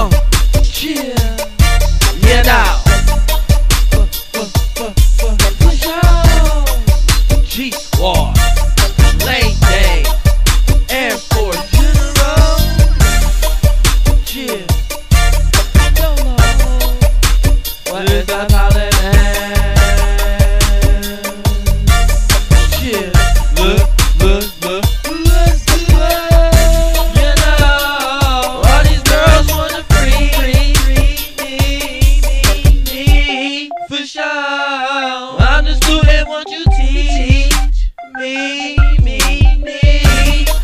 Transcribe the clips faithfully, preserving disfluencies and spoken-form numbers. uh, yeah, yeah now. Push on G-Squad, late day, Air Force General. Yeah, don't know what is that calling it? Yeah, look, look, look. I'm the student, won't you teach, teach me, me, me?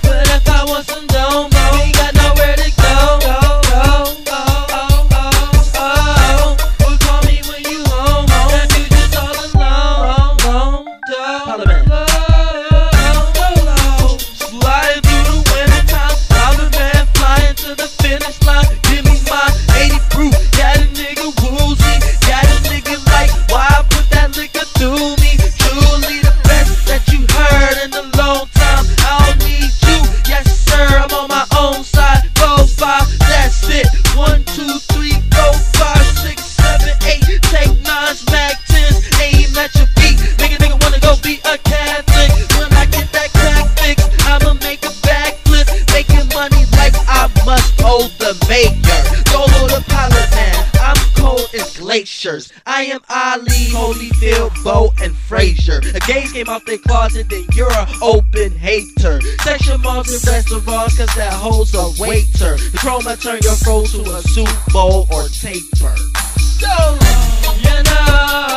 But if I want some dough, I ain't got nowhere to go. Oh, oh, oh, oh, oh, oh. Well, call me when you home, home. And you just all alone, home, home, Parliament. Low, low, low. Slide through the winter time, I'm the man flying to the finish line. Give me my eighty proof, got a nigga woozy, got a nigga like why? Through me, truly the best that you heard in a long time. I'll need you, yes sir, I'm on my own side. Go five, that's it. One, two, three, go five, six, seven, eight. Take nines, mag tens, aim at your feet. Make a nigga wanna go be a Catholic. When I get that crack fix, I'ma make a backflip. Making money like I must owe the mayor. Solo the pilot man, I'm cold as glaciers. I am Ali, Holyfield, Bo, and Frazier. The gays came out their closet, then you're an open hater. Section malls and restaurants, cause that hoe's a waiter. The chroma turn your fro to a soup bowl or taper. So, you know.